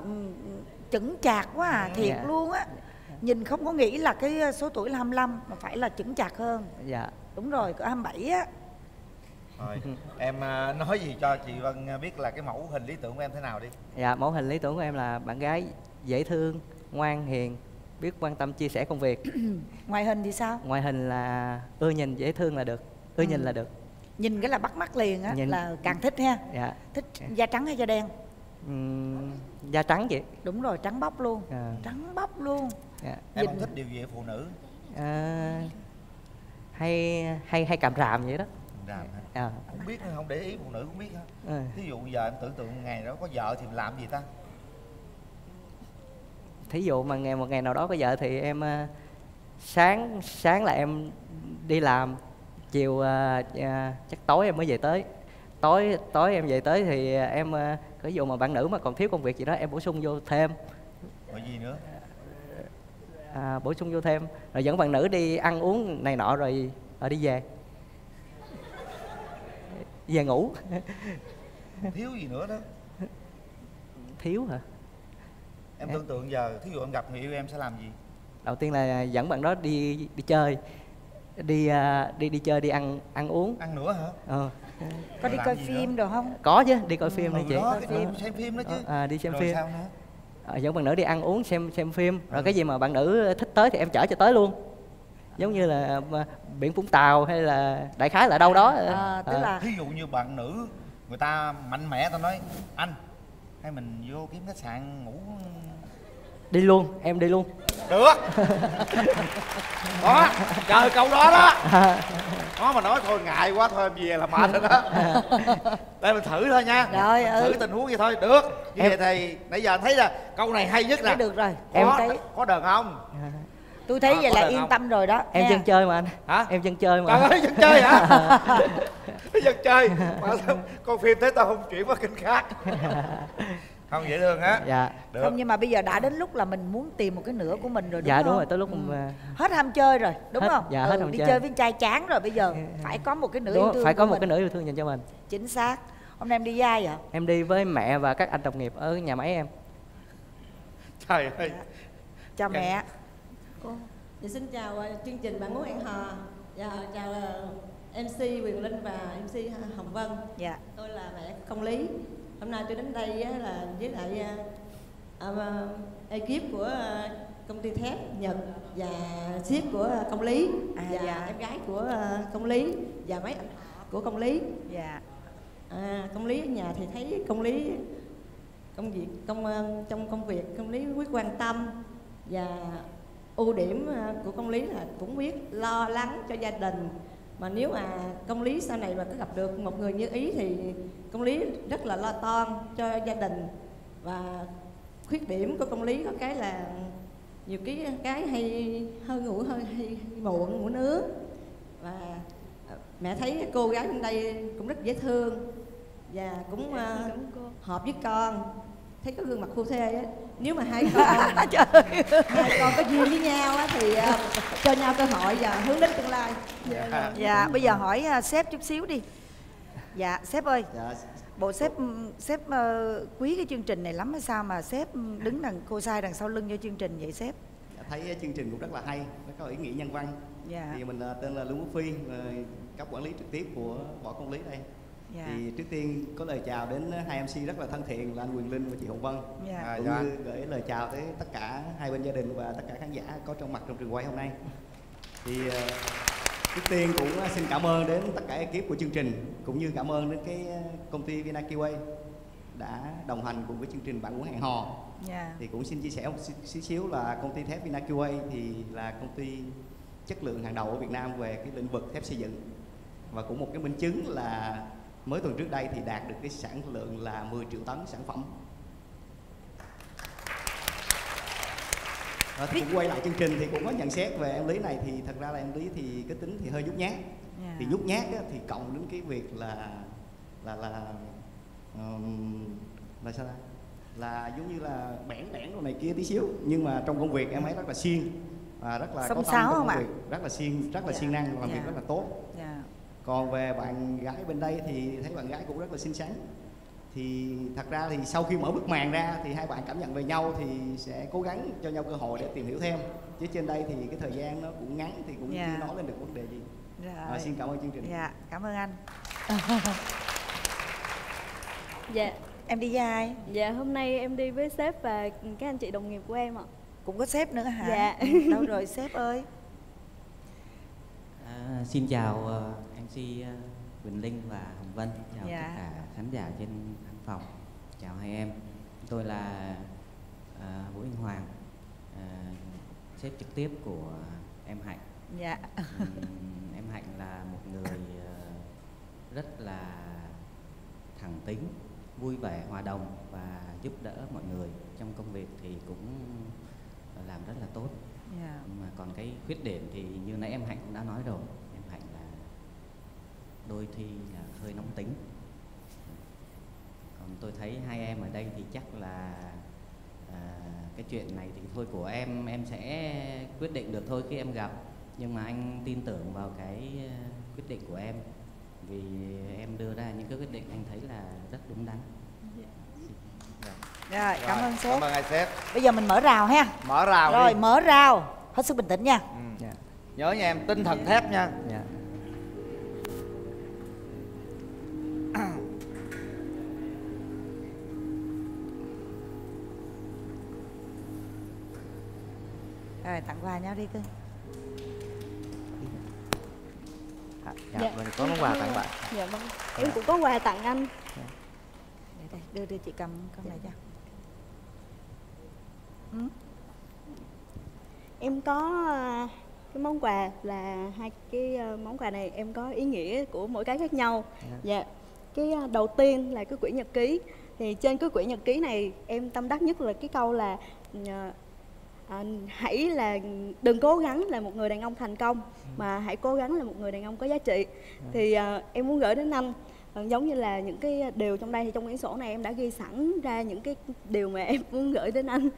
chững chạc quá à, thiệt dạ. Luôn á. Nhìn không có nghĩ là cái số tuổi là 25 mà phải là chững chạc hơn. Dạ. Đúng rồi, cỡ 27 á. Rồi, em nói gì cho chị Vân biết là cái mẫu hình lý tưởng của em thế nào đi. Dạ, mẫu hình lý tưởng của em là bạn gái dễ thương, ngoan, hiền, biết quan tâm chia sẻ công việc. Ngoại hình thì sao? Ngoại hình là ưa nhìn dễ thương là được, ưa nhìn là được. Nhìn cái là bắt mắt liền á, là càng thích ha. Dạ. Thích da trắng hay da đen? Da trắng chị. Đúng rồi, trắng bóc luôn. À. Trắng bóc luôn. Dạ. Em không thích điều gì phụ nữ? À, hay càm ràm vậy đó. À. Không biết, không để ý phụ nữ cũng biết ha. À. Thí dụ giờ em tưởng tượng ngày đó có vợ thì làm gì ta? Thí dụ mà ngày một ngày nào đó có vợ thì em sáng là em đi làm, chiều chắc tối em mới về tới. Tối em về tới thì em ví dụ mà bạn nữ mà còn thiếu công việc gì đó em bổ sung vô thêm. Bởi gì nữa? À, bổ sung vô thêm rồi dẫn bạn nữ đi ăn uống này nọ rồi đi về. Về ngủ. Thiếu gì nữa đó? Thiếu hả? Em tưởng tượng giờ thí dụ em gặp người yêu em sẽ làm gì? Đầu tiên là dẫn bạn đó đi chơi, đi chơi, đi ăn uống. Ăn nữa hả? Ừ. Có đi coi phim được không? Có chứ, đi coi phim. Ừ, chị đó, xem phim đó chứ. À, đi xem rồi phim. Sao nữa? À, dẫn bạn nữ đi ăn uống, xem phim. Rồi cái gì mà bạn nữ thích tới thì em chở cho tới luôn. Giống như là biển Vũng Tàu hay là đại khái là đâu đó. Tức là ví dụ như bạn nữ người ta mạnh mẽ, tao nói anh hay mình vô kiếm khách sạn ngủ đi luôn, em đi luôn được. Đó, chờ câu đó đó. Nó mà nói thôi ngại quá thôi em về là mệt rồi đó. Đây mình thử thôi nha. Rồi, thử tình huống vậy thôi được. Như em... vậy thì nãy giờ anh thấy là câu này hay nhất nè. Được rồi, em thấy có đờn không? Tôi thấy vậy là yên tâm rồi đó. Em dân chơi mà anh. Hả? Em dân chơi mà. Trời ơi, dân chơi hả? Dân chơi. Con phim thế tao không chuyển qua kênh khác. Không dễ thương á. Dạ. Được. Không, nhưng mà bây giờ đã đến lúc là mình muốn tìm một cái nửa của mình rồi đúng không? Dạ đúng rồi, tới lúc mà... Hết ham chơi rồi, đúng không? Dạ, hết ham chơi. Đi chơi với trai chán rồi, bây giờ phải có một cái nửa yêu thương. Phải có một cái nửa yêu thương dành cho mình. Chính xác. Hôm nay em đi với ai vậy? Em đi với mẹ và các anh đồng nghiệp ở nhà máy em. Trời ơi. Chào mẹ. Cô. Dạ, xin chào chương trình Bạn Muốn Hẹn Hò. Dạ, chào MC Quyền Linh và MC Hồng Vân. Dạ. Tôi là mẹ Công Lý. Hôm nay tôi đến đây là với lại ekip của công ty thép Nhật và ship của Công Lý và em gái của Công Lý và mấy anh của Công Lý. Dạ. Công Lý ở nhà thì thấy Công Lý trong công việc Công Lý rất quan tâm và ưu điểm của Công Lý là cũng biết lo lắng cho gia đình. Mà nếu mà Công Lý sau này mà có gặp được một người như Ý thì Công Lý rất là lo toan cho gia đình. Và khuyết điểm của Công Lý có cái là nhiều cái hay hơi ngủ, hơi muộn, ngủ nướng. Và mẹ thấy cô gái bên đây cũng rất dễ thương và cũng hợp với con. Thấy có gương mặt khu thê á, nếu mà hai con có duyên với nhau á thì cho nhau cơ hội và hướng đến tương lai. Dạ, dạ. Bây giờ hỏi sếp chút xíu đi. Dạ sếp ơi. Dạ. Bộ sếp quý cái chương trình này lắm hay sao mà sếp đứng cô sai đằng sau lưng cho chương trình vậy sếp? Dạ, thấy chương trình cũng rất là hay, rất có ý nghĩa nhân văn. Dạ. Thì mình tên là Lưu Quốc Phi, cấp quản lý trực tiếp của Võ Công Lý đây. Thì trước tiên có lời chào đến hai MC rất là thân thiện là anh Quyền Linh và chị Hồng Vân, cũng như gửi lời chào tới tất cả hai bên gia đình và tất cả khán giả có trong mặt trong trường quay hôm nay. Thì trước tiên cũng xin cảm ơn đến tất cả ekip của chương trình, cũng như cảm ơn đến cái công ty Vina Kyoei đã đồng hành cùng với chương trình Bạn Uống Hẹn Hò. Thì cũng xin chia sẻ một xíu là công ty thép Vina Kyoei thì là công ty chất lượng hàng đầu ở Việt Nam về cái lĩnh vực thép xây dựng, và cũng một cái minh chứng là mới tuần trước đây thì đạt được cái sản lượng là 10 triệu tấn sản phẩm. Thì cũng quay lại chương trình thì cũng có nhận xét về em Lý này, thì thật ra là em Lý thì cái tính thì hơi nhút nhát, thì nhút nhát thì cộng đến cái việc là sao ta? Là giống như là bẽn bẽn đồ này kia tí xíu, nhưng mà trong công việc em ấy rất là siêng và rất là có tâm trong công việc, rất là siêng, rất là siêng năng, làm việc rất là tốt. Còn về bạn gái bên đây thì thấy bạn gái cũng rất là xinh xắn. Thì thật ra thì sau khi mở bức màn ra thì hai bạn cảm nhận về nhau thì sẽ cố gắng cho nhau cơ hội để tìm hiểu thêm. Chứ trên đây thì cái thời gian nó cũng ngắn thì cũng chưa nói lên được vấn đề gì. Xin cảm ơn chương trình. Cảm ơn anh. Em đi với ai? Hôm nay em đi với sếp và các anh chị đồng nghiệp của em ạ. Cũng có sếp nữa hả? Đâu rồi sếp ơi? Xin chào MC Quyền Linh và Hồng Vân, chào tất cả khán giả trên khán phòng, chào hai em. Tôi là Vũ Anh Hoàng, sếp trực tiếp của em Hạnh. Em Hạnh là một người rất là thẳng tính, vui vẻ, hòa đồng và giúp đỡ mọi người. Trong công việc thì cũng làm rất là tốt. Mà còn cái khuyết điểm thì như nãy em Hạnh cũng đã nói rồi, em Hạnh là đôi khi là hơi nóng tính. Còn tôi thấy hai em ở đây thì chắc là cái chuyện này thì thôi của em sẽ quyết định được thôi khi em gặp. Nhưng mà anh tin tưởng vào cái quyết định của em, vì em đưa ra những cái quyết định anh thấy là rất đúng đắn. Rồi, cảm ơn sếp. Cảm ơn hai sếp. Bây giờ mình mở rào ha. Mở rào rồi đi. Mở rào. Hết sức bình tĩnh nha. Nhớ nha em, tinh thần thép nha. Rồi, tặng quà nhau đi cưng. Mình có món quà tặng bạn. Vâng. Em cũng có quà tặng anh. Đây, đưa chị cầm con này cho. Em có cái món quà là hai cái món quà này em có ý nghĩa của mỗi cái khác nhau. Cái đầu tiên là cái quyển nhật ký. Thì trên cái quyển nhật ký này em tâm đắc nhất là cái câu là hãy là đừng cố gắng là một người đàn ông thành công, mà hãy cố gắng là một người đàn ông có giá trị. Thì em muốn gửi đến anh. Giống như là những cái điều trong đây thì trong quyển sổ này em đã ghi sẵn ra những cái điều mà em muốn gửi đến anh.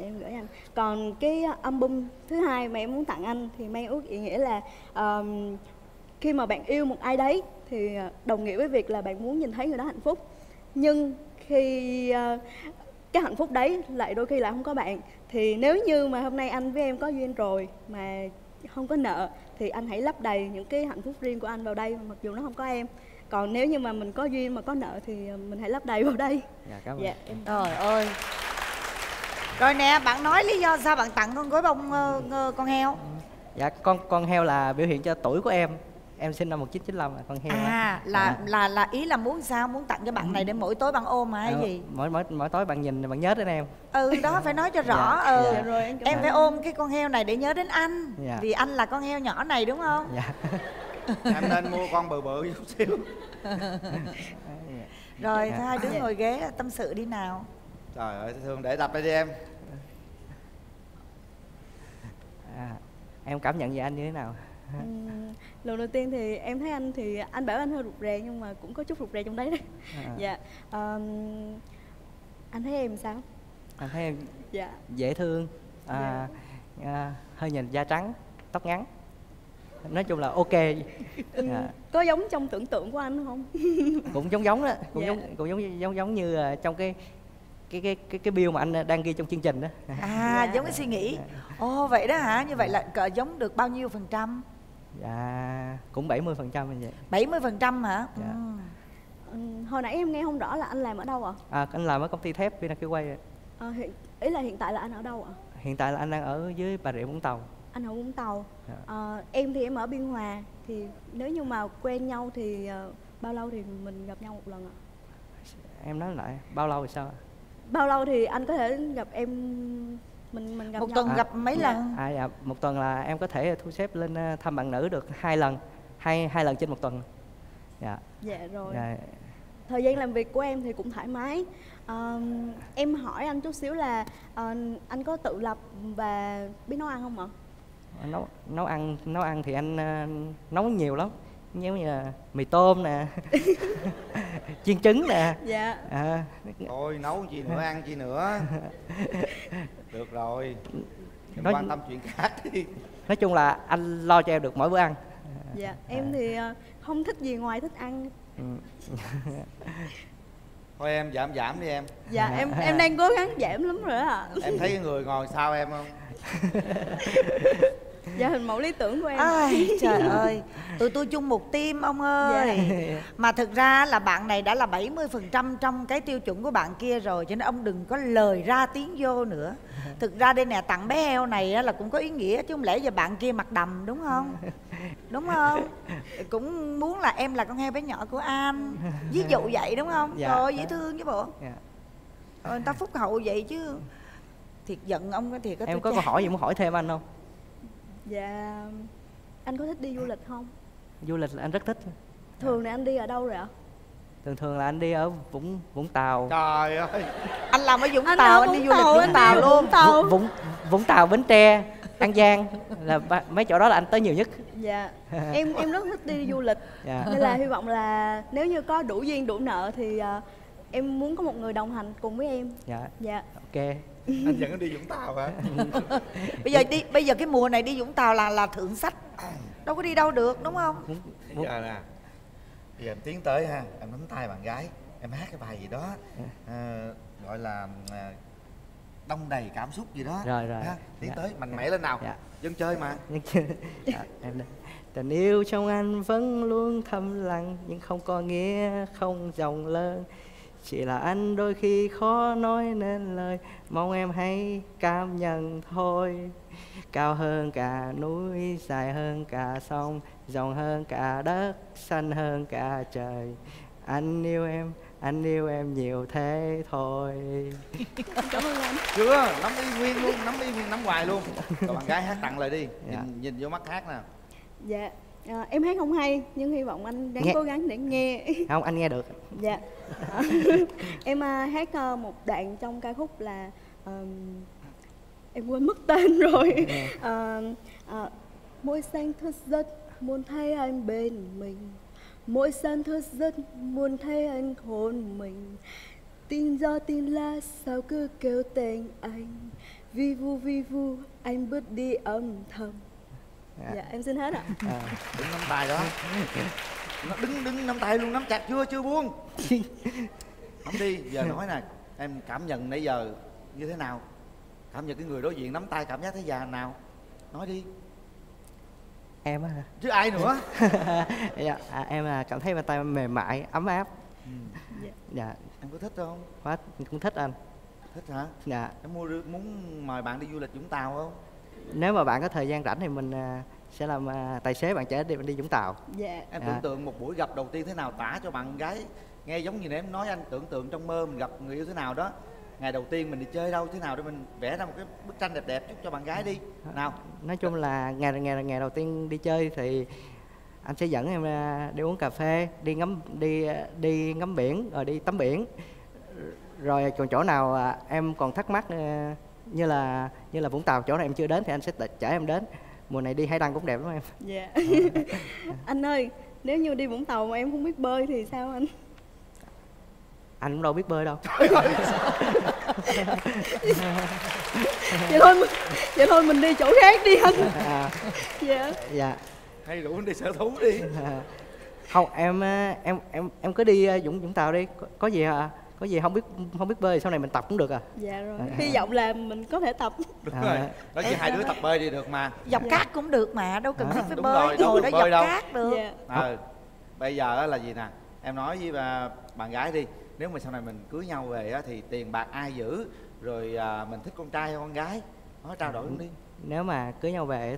Em gửi anh. Còn cái album thứ hai mà em muốn tặng anh thì mang ước ý nghĩa là khi mà bạn yêu một ai đấy thì đồng nghĩa với việc là bạn muốn nhìn thấy người đó hạnh phúc. Nhưng khi cái hạnh phúc đấy lại đôi khi là không có bạn. Thì nếu như mà hôm nay anh với em có duyên rồi mà không có nợ thì anh hãy lấp đầy những cái hạnh phúc riêng của anh vào đây, mặc dù nó không có em. Còn nếu như mà mình có duyên mà có nợ thì mình hãy lấp đầy vào đây. Cảm ơn. Trời ơi. Rồi nè, bạn nói lý do sao bạn tặng con gối bông con heo? Con heo là biểu hiện cho tuổi của em. Em sinh năm 1995, con heo. Là ý là muốn sao? Muốn tặng cho bạn này để mỗi tối bạn ôm hay gì? Mỗi tối bạn nhìn bạn nhớ đến em. Đó phải nói cho rõ. Rồi, em phải ôm cái con heo này để nhớ đến anh. Vì anh là con heo nhỏ này đúng không? Em nên mua con bự bự chút xíu. Rồi hai đứa ngồi ghế tâm sự đi nào. Trời ơi Thương, để tập đây đi em. Em cảm nhận về anh như thế nào? Lần đầu tiên thì em thấy anh thì anh bảo anh hơi rụt rè, nhưng mà cũng có chút rụt rè trong đấy đấy. Anh thấy em sao? Anh thấy em dễ thương, hơi nhìn da trắng, tóc ngắn. Nói chung là ok. Có giống trong tưởng tượng của anh không? Cũng giống đó, cũng giống như trong cái bill mà anh đang ghi trong chương trình đó. Giống cái suy nghĩ. Vậy đó hả? Như vậy là cỡ giống được bao nhiêu phần trăm? Cũng 70% như vậy. 70% hả? Hồi nãy em nghe không rõ là anh làm ở đâu ạ? Anh làm ở công ty thép Vina Kyoei. Ý là hiện tại là anh ở đâu ạ? Hiện tại là anh đang ở dưới Bà Rịa Vũng Tàu. Anh ở Vũng Tàu. Em thì em ở Biên Hòa. Thì nếu như mà quen nhau thì bao lâu thì mình gặp nhau một lần ạ? Em nói lại, bao lâu thì sao ạ? Bao lâu thì anh có thể gặp em, mình gặp một nhau? Tuần gặp mấy lần? Dạ, một tuần là em có thể thu xếp lên thăm bạn nữ được 2 lần, hai lần trên một tuần. Dạ. Dạ rồi. Dạ. Thời gian làm việc của em thì cũng thoải mái. Em hỏi anh chút xíu là anh có tự lập và biết nấu ăn không ạ? Nấu ăn thì anh nấu nhiều lắm, như là mì tôm nè, chiên trứng nè. Dạ. Thôi nấu chi nữa, ăn chi nữa. Được rồi, đừng quan tâm chuyện khác đi. Nói chung là anh lo cho em được mỗi bữa ăn. Dạ, em thì không thích gì ngoài thích ăn. Thôi em giảm đi em. Dạ em đang cố gắng giảm lắm rồi ạ. Em thấy người ngồi sau em không? Dạ hình mẫu lý tưởng của em. Ai, trời ơi, tụi tôi chung một team ông ơi. Dạ. Mà thực ra là bạn này đã là 70% trong cái tiêu chuẩn của bạn kia rồi, cho nên ông đừng có lời ra tiếng vô nữa. Thực ra đây nè, tặng bé heo này là cũng có ý nghĩa, chứ không lẽ giờ bạn kia mặt đầm, đúng không? Đúng không? Cũng muốn là em là con heo bé nhỏ của anh, ví dụ vậy đúng không? Dạ. Rồi dễ thương chứ bộ. Dạ. Người ta phúc hậu vậy chứ. Thiệt giận ông cái thiệt. Em có câu hỏi gì muốn hỏi thêm anh không? Dạ, anh có thích đi du lịch không? Du lịch là anh rất thích. Thường là anh đi ở đâu rồi ạ? Thường là anh đi ở Vũng Tàu. Trời ơi, anh làm ở Vũng Tàu, anh đi du lịch Vũng Tàu luôn. Vũng Tàu, Bến Tre, An Giang là mấy chỗ đó là anh tới nhiều nhất. Dạ, em rất thích đi du lịch. Dạ. Nên là hy vọng là nếu như có đủ duyên đủ nợ thì em muốn có một người đồng hành cùng với em. Dạ. Dạ. Ok. Anh vẫn đi Vũng Tàu hả? Bây giờ cái mùa này đi Vũng Tàu là thượng sách, đâu có đi đâu được đúng không? Giờ nè, bây giờ em tiến tới ha, em nắm tay bạn gái, em hát cái bài gì đó gọi là đông đầy cảm xúc gì đó. Rồi. Ha, tiến tới mạnh mẽ lên nào. Dạ. Dân chơi mà. Dạ, em đây. Tình yêu trong anh vẫn luôn thầm lặng, nhưng không có nghĩa không dòng lớn. Chỉ là anh đôi khi khó nói nên lời, mong em hãy cảm nhận thôi. Cao hơn cả núi, dài hơn cả sông, rộng hơn cả đất, xanh hơn cả trời. Anh yêu em nhiều thế thôi. Cảm ơn anh. Chưa, nắm y nguyên luôn, nắm hoài luôn. Còn bạn gái hát tặng lại đi, nhìn vô mắt hát nè. Dạ, em hát không hay, nhưng hy vọng anh đang cố gắng để nghe. Không, anh nghe được. Dạ. Em hát một đoạn trong ca khúc là em quên mất tên rồi. Mỗi sáng thức giấc muốn thấy anh bên mình, mỗi sáng thức giấc muốn thấy anh hôn mình. Tin do tin là sao cứ kêu tên anh, vi vu anh bước đi âm thầm. Dạ, em xin hết ạ. Đứng nắm tay đó. Đứng nắm tay luôn, nắm chặt chưa buông. Không đi, giờ nói nè, em cảm nhận nãy giờ như thế nào? Cảm nhận cái người đối diện nắm tay cảm giác thế già nào? Nói đi. Em á hả? Chứ ai nữa? Dạ, em là cảm thấy bàn tay mềm mại, ấm áp. Dạ. Em có thích không? Quá, cũng thích anh. Thích hả? Dạ. Em muốn mời bạn đi du lịch Vũng Tàu không? Nếu mà bạn có thời gian rảnh thì mình sẽ làm tài xế bạn trẻ đi Vũng Tàu. Dạ. Em tưởng tượng một buổi gặp đầu tiên thế nào, tả cho bạn gái nghe giống như em nói anh tưởng tượng trong mơ mình gặp người yêu thế nào đó. Ngày đầu tiên mình đi chơi đâu thế nào để mình vẽ ra một cái bức tranh đẹp đẹp chúc cho bạn gái đi. Nào. Nói chung là ngày đầu tiên đi chơi thì anh sẽ dẫn em đi uống cà phê, đi ngắm biển, rồi đi tắm biển. Rồi còn chỗ nào em còn thắc mắc như là Vũng Tàu, chỗ này em chưa đến thì anh sẽ chở em đến. Mùa này đi Hải Đăng cũng đẹp lắm em. Dạ. Anh ơi, nếu như đi Vũng Tàu mà em không biết bơi thì sao anh? Anh cũng đâu biết bơi đâu. Vậy thôi mình đi chỗ khác đi anh. Dạ. Hay rủ anh đi sở thú đi. Không, em cứ đi Vũng Tàu đi, có gì hả? Có gì không biết bơi sau này mình tập cũng được à? Dạ rồi. Hy vọng là mình có thể tập. Đúng rồi. Đó chỉ hai đứa tập bơi đi được mà. Dọc cát cũng được mà, đâu cần thiết phải bơi. Đúng rồi, đâu cần bơi đâu. Dọc cát được. Bây giờ là gì nè? Em nói với bạn gái đi, nếu mà sau này mình cưới nhau về á, thì tiền bạc ai giữ, rồi mình thích con trai hay con gái, nó trao đổi luôn đi. Nếu mà cưới nhau về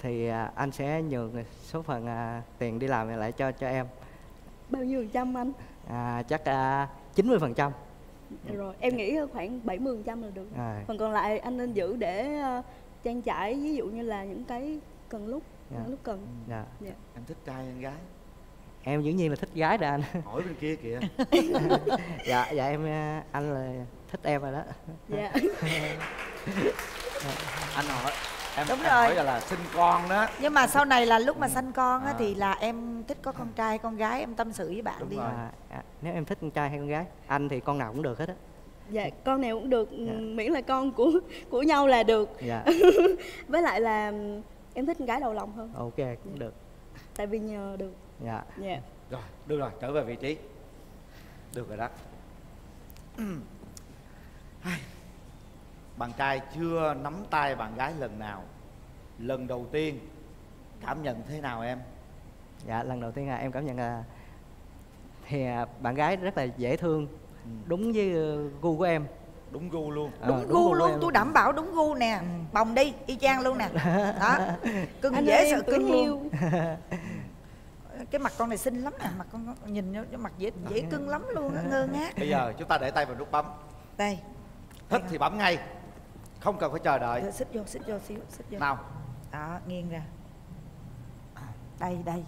thì anh sẽ nhường số phần tiền đi làm lại cho em. Bao nhiêu phần trăm anh? Chắc 90%. Rồi em nghĩ khoảng 70% là được. Phần còn lại anh nên giữ để trang trải, ví dụ như là những cái cần lúc cần. Em thích trai hay gái? Em dĩ nhiên là thích gái rồi anh. Hỏi bên kia kìa. Dạ, dạ em, anh là thích em rồi đó. Dạ. Anh hỏi em, đúng em rồi. Hỏi là sinh con đó. Nhưng mà sau này là lúc mà sanh con á, thì là em thích có con trai con gái, em tâm sự với bạn đúng đi. Nếu em thích con trai hay con gái? Anh thì con nào cũng được hết á. Dạ, con nào cũng được, miễn là con của nhau là được. Dạ. Với lại là em thích con gái đầu lòng hơn. Ok, cũng được. Tại vì nhờ được. Dạ. Dạ. Rồi, được rồi, trở về vị trí. Được rồi đó. Bạn trai chưa nắm tay bạn gái lần nào, lần đầu tiên cảm nhận thế nào em? Dạ, lần đầu tiên em cảm nhận là thì bạn gái rất là dễ thương, đúng với gu của em. Đúng gu luôn. Đúng gu luôn, tôi đảm bảo đúng gu nè. Bồng đi, y chang luôn nè. Đó, cưng dễ sợ cưng luôn. Cái mặt con này xinh lắm nè, mặt con nhìn cái mặt dễ cưng lắm luôn, ngơ ngác. Bây giờ chúng ta để tay vào nút bấm. Đây. Thích thì bấm ngay, không cần phải chờ đợi. Rồi, xích vô xíu, xích vô. Nào. Đó, nghiêng ra. Đây, đây.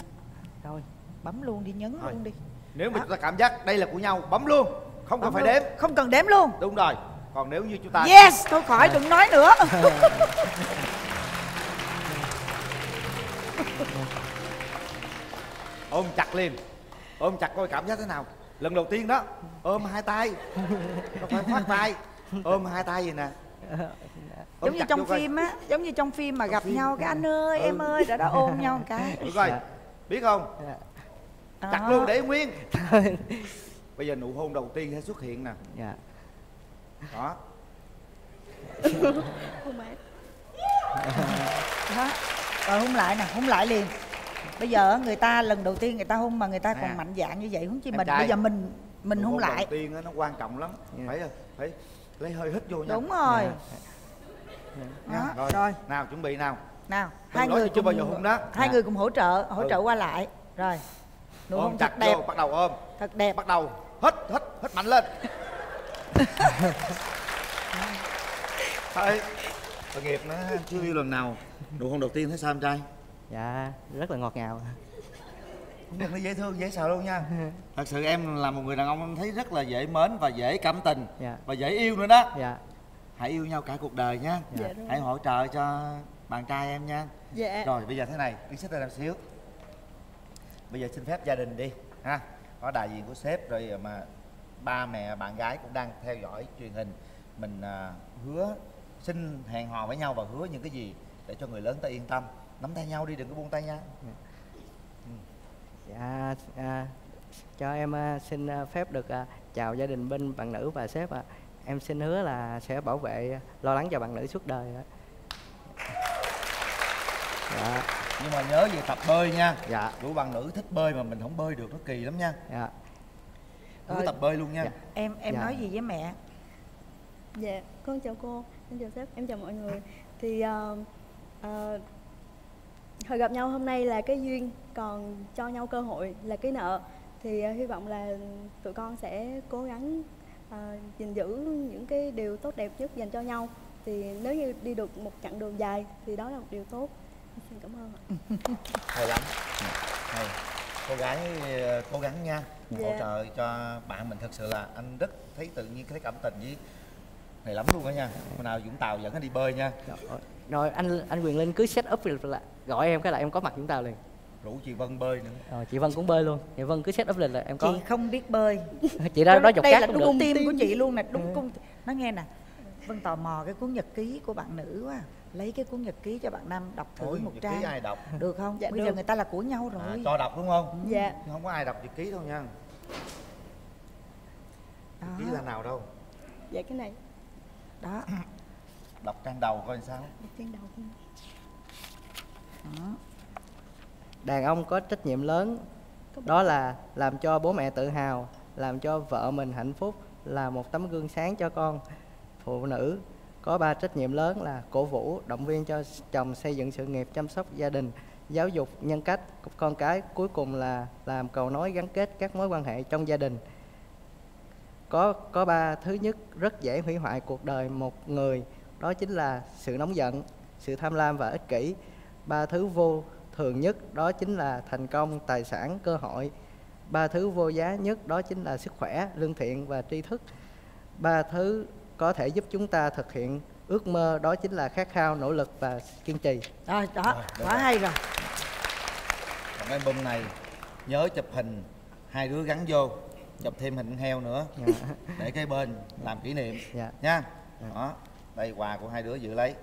Rồi, bấm luôn đi, nhấn luôn đi. Nếu mà chúng ta cảm giác đây là của nhau, bấm luôn. Không cần phải đếm. Không cần đếm luôn. Đúng rồi. Còn nếu như chúng ta... Yes, thôi khỏi, đừng nói nữa. Ôm chặt liền. Ôm chặt coi cảm giác thế nào. Lần đầu tiên đó, ôm hai tay. Không phải khoác tay. Ôm hai tay vậy nè. Giống như trong phim á, giống như trong phim mà gặp nhau cái anh ơi em ơi đã ôm nhau một cái. Đúng rồi, biết không? Chặt luôn để nguyên. Bây giờ nụ hôn đầu tiên sẽ xuất hiện nè. Dạ. Đó. Rồi hôn lại nè, hôn lại liền. Bây giờ người ta lần đầu tiên người ta hôn mà người ta còn mạnh dạn như vậy, huống chi mình. Bây giờ mình hôn lại. Đầu tiên nó quan trọng lắm. Phải lấy hơi hít vô nha. Đúng rồi. Rồi. Nào chuẩn bị nào. Nào, hai người chưa bao giờ hôn đó. Hai người cùng hỗ trợ qua lại. Rồi. Nụ hôn thật đẹp. Bắt đầu ôm. Thật đẹp. Bắt đầu hít mạnh lên. Thôi. Tội nghiệp nó chưa yêu lần nào. Nụ hôn đầu tiên thấy sao em trai? Dạ, rất là ngọt ngào. Nó dễ thương, dễ sợ luôn nha. Thật sự em là một người đàn ông em thấy rất là dễ mến và dễ cảm tình. Và dễ yêu nữa đó. Hãy yêu nhau cả cuộc đời nha. Hãy hỗ trợ cho bạn trai em nha. Rồi bây giờ thế này, đi xếp ra làm xíu. Bây giờ xin phép gia đình đi ha. Có đại diện của sếp rồi mà ba mẹ bạn gái cũng đang theo dõi truyền hình. Mình hứa xin hẹn hò với nhau và hứa những cái gì để cho người lớn ta yên tâm. Nắm tay nhau đi, đừng có buông tay nha. Dạ, cho em xin phép được chào gia đình bên bạn nữ và sếp ạ. Em xin hứa là sẽ bảo vệ, lo lắng cho bạn nữ suốt đời. Dạ. Nhưng mà nhớ về tập bơi nha. Dạ. Của bạn nữ thích bơi mà mình không bơi được nó kỳ lắm nha. Dạ. Cứ tập bơi luôn nha. Dạ. Em nói gì với mẹ? Dạ, con chào cô, em chào sếp, em chào mọi người. Thì hồi gặp nhau hôm nay là cái duyên, còn cho nhau cơ hội là cái nợ. Thì hy vọng là tụi con sẽ cố gắng gìn giữ những cái điều tốt đẹp nhất dành cho nhau. Thì nếu như đi được một chặng đường dài thì đó là một điều tốt. Xin cảm ơn ạ. Hay lắm. Hay. Cô gái cố gắng nha. Hỗ trợ cho bạn mình, thật sự là anh rất thấy tự nhiên, thấy cảm tình với này lắm luôn đó nha. Hôm nào Vũng Tàu dẫn anh đi bơi nha. Rồi anh Quyền Linh cứ set up lịch là gọi em cái là em có mặt Vũng Tàu liền. Rủ chị Vân bơi nữa. Rồi chị Vân cũng bơi luôn. Chị Vân cứ set up lịch là em có. Chị không biết bơi. Chị ra đó dọc cát cũng được. Đây là đúng tim của chị luôn nè, đúng cung. Nó nghe nè. Vân tò mò cái cuốn nhật ký của bạn nữ quá. Lấy cái cuốn nhật ký cho bạn nam đọc thử. Ôi, một trang. Nhật ký ai đọc? Được không? Dạ, bây giờ người ta là của nhau rồi. Cho đọc đúng không? Dạ. Không có ai đọc nhật ký đâu nha. Nhật ký là nào đâu? Dạ cái này. Đó. Đọc trang đầu coi sao. Đọc trang đầu. Đàn ông có trách nhiệm lớn Đó là làm cho bố mẹ tự hào, làm cho vợ mình hạnh phúc, là một tấm gương sáng cho con. Phụ nữ có 3 trách nhiệm lớn là cổ vũ, động viên cho chồng xây dựng sự nghiệp, chăm sóc gia đình, giáo dục nhân cách con cái, cuối cùng là làm cầu nối gắn kết các mối quan hệ trong gia đình. Có 3 thứ nhất rất dễ hủy hoại cuộc đời một người, đó chính là sự nóng giận, sự tham lam và ích kỷ. 3 thứ vô thường nhất đó chính là thành công, tài sản, cơ hội. 3 thứ vô giá nhất đó chính là sức khỏe, lương thiện và tri thức. 3 thứ có thể giúp chúng ta thực hiện ước mơ đó chính là khát khao, nỗ lực và kiên trì. Rồi đó, quá hay rồi. Còn album này nhớ chụp hình hai đứa gắn vô, chụp thêm hình heo nữa để cái bên làm kỷ niệm nha. Đó, đây quà của hai đứa giữ lấy.